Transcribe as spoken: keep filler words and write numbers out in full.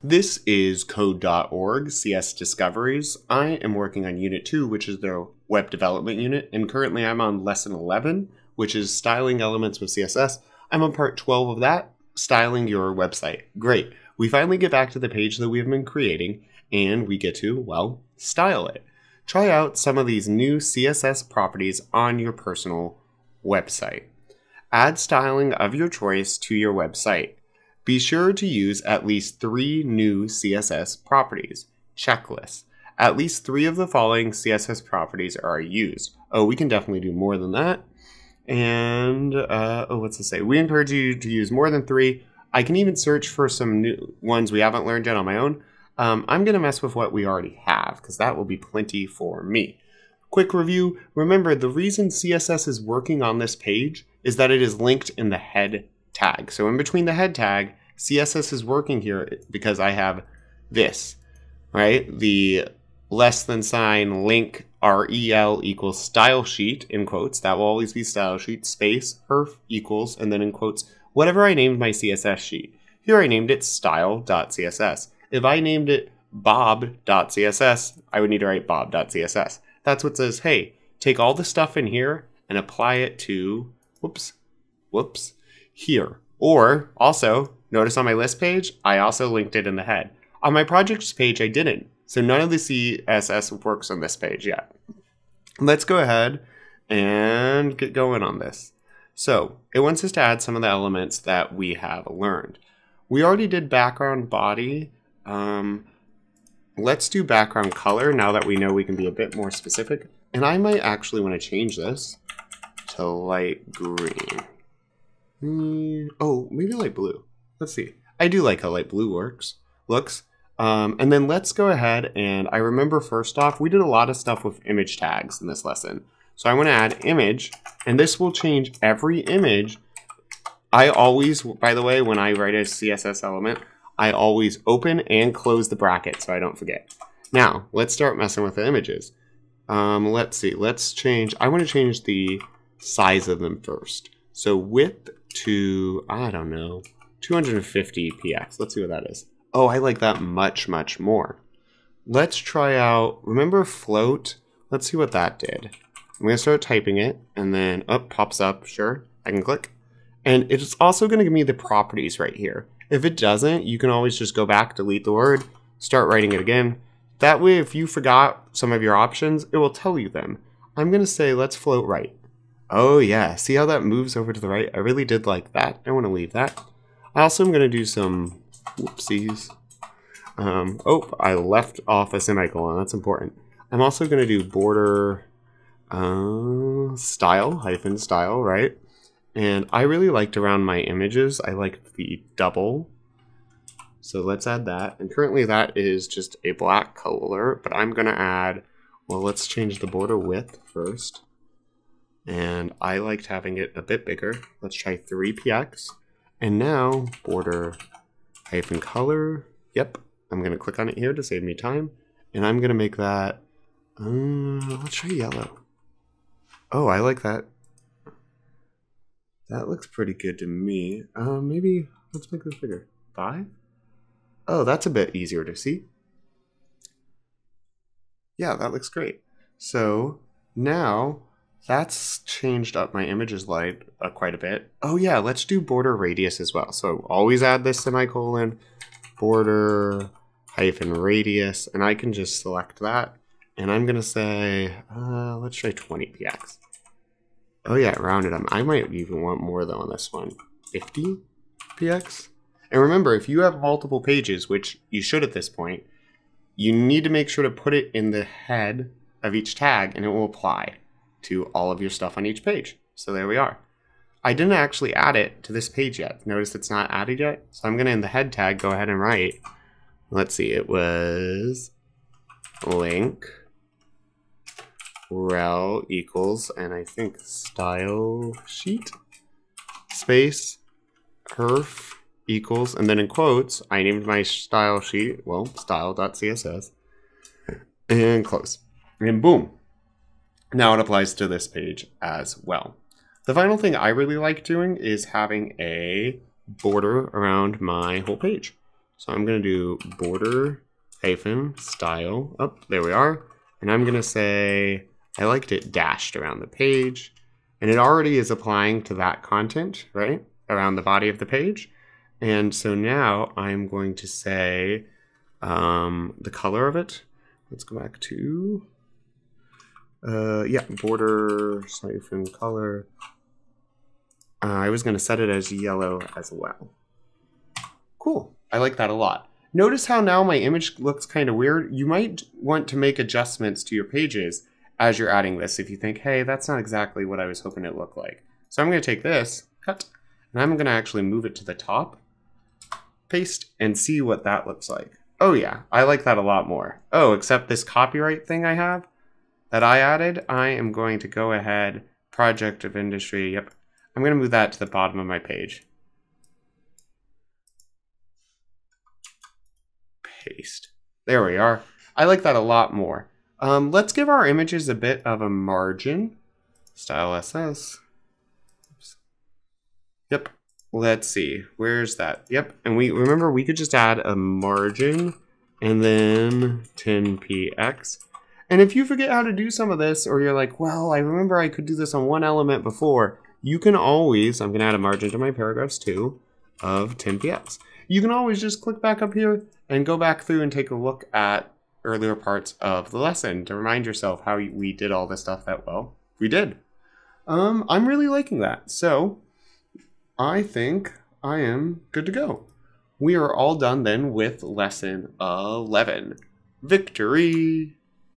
This is Code dot org, C S Discoveries. I am working on Unit two, which is their web development unit, and currently I'm on Lesson eleven, which is styling elements with C S S. I'm on Part twelve of that, styling your website. Great. We finally get back to the page that we've been creating, and we get to, well, style it. Try out some of these new C S S properties on your personal website. Add styling of your choice to your website. Be sure to use at least three new C S S properties. Checklist. At least three of the following C S S properties are used. Oh, we can definitely do more than that. And, uh, oh, what's it say? We encourage you to use more than three. I can even search for some new ones we haven't learned yet on my own. Um, I'm going to mess with what we already have because that will be plenty for me. Quick review. Remember, the reason C S S is working on this page is that it is linked in the head tag. So in between the head tag, C S S is working here because I have this, right? The less than sign link R E L equals style sheet in quotes. That will always be style sheet space href equals, and then in quotes, whatever I named my C S S sheet. Here I named it style dot C S S. If I named it bob dot C S S, I would need to write bob dot C S S. That's what says, hey, take all the stuff in here and apply it to, whoops, whoops, here. Or also, notice on my list page, I also linked it in the head. On my projects page, I didn't. So none of the C S S works on this page yet. Let's go ahead and get going on this. So it wants us to add some of the elements that we have learned. We already did background body. Um, let's do background color now that we know we can be a bit more specific. And I might actually want to change this to light green. Mm, oh, maybe light blue. Let's see. I do like how light blue works, looks. Um, and then let's go ahead and I remember first off, we did a lot of stuff with image tags in this lesson. So I want to add image, and this will change every image. I always, by the way, when I write a C S S element, I always open and close the bracket so I don't forget. Now, let's start messing with the images. Um, let's see. Let's change. I want to change the size of them first. So width to, I don't know, two hundred fifty P X. Let's see what that is. Oh, I like that much, much more. Let's try out, remember float? Let's see what that did. I'm going to start typing it, and then up oh, pops up. Sure, I can click. And it's also going to give me the properties right here. If it doesn't, you can always just go back, delete the word, start writing it again. That way, if you forgot some of your options, it will tell you them. I'm going to say, let's float right. Oh yeah, see how that moves over to the right? I really did like that. I want to leave that. I also am going to do some whoopsies. Um, oh, I left off a semicolon. That's important. I'm also going to do border uh, style, hyphen style, right? And I really liked around my images. I liked the double. So let's add that. And currently that is just a black color, but I'm going to add, well, let's change the border width first. And I liked having it a bit bigger. Let's try three P X. And now border hyphen color. Yep, I'm gonna click on it here to save me time. And I'm gonna make that, um, let's try yellow. Oh, I like that. That looks pretty good to me. Uh, maybe, let's make this bigger, five? Oh, that's a bit easier to see. Yeah, that looks great. So now, that's changed up my images light uh, quite a bit. Oh yeah, let's do border radius as well. So always add this semicolon, border hyphen radius, and I can just select that. And I'm gonna say, uh, let's try twenty P X. Oh yeah, rounded them. I might even want more though on this one, fifty P X. And remember, if you have multiple pages, which you should at this point, you need to make sure to put it in the head of each tag and it will apply to all of your stuff on each page. So there we are. I didn't actually add it to this page yet. Notice it's not added yet. So I'm gonna in the head tag, go ahead and write, let's see, it was link rel equals, and I think style sheet space href equals, and then in quotes, I named my style sheet, well, style dot C S S, and close, and boom. Now it applies to this page as well. The final thing I really like doing is having a border around my whole page. So I'm going to do border hyphen style. Oh, there we are. And I'm going to say I liked it dashed around the page. And it already is applying to that content, right? Around the body of the page. And so now I'm going to say um, the color of it. Let's go back to, uh, yeah, border siphon color. Uh, I was going to set it as yellow as well. Cool. I like that a lot. Notice how now my image looks kind of weird. You might want to make adjustments to your pages as you're adding this if you think, hey, that's not exactly what I was hoping it looked like. So I'm going to take this, cut, and I'm going to actually move it to the top, paste, and see what that looks like. Oh yeah, I like that a lot more. Oh, except this copyright thing I have that I added, I am going to go ahead, project of industry, yep. I'm going to move that to the bottom of my page. Paste. There we are. I like that a lot more. Um, let's give our images a bit of a margin. Style S S. Oops. Yep. Let's see. Where's that? Yep. And we remember we could just add a margin and then ten P X. And if you forget how to do some of this, or you're like, well, I remember I could do this on one element before, you can always, I'm going to add a margin to my paragraphs too of ten P X. You can always just click back up here and go back through and take a look at earlier parts of the lesson to remind yourself how we did all this stuff that, well, we did. Um, I'm really liking that. So I think I am good to go. We are all done then with lesson eleven. Victory!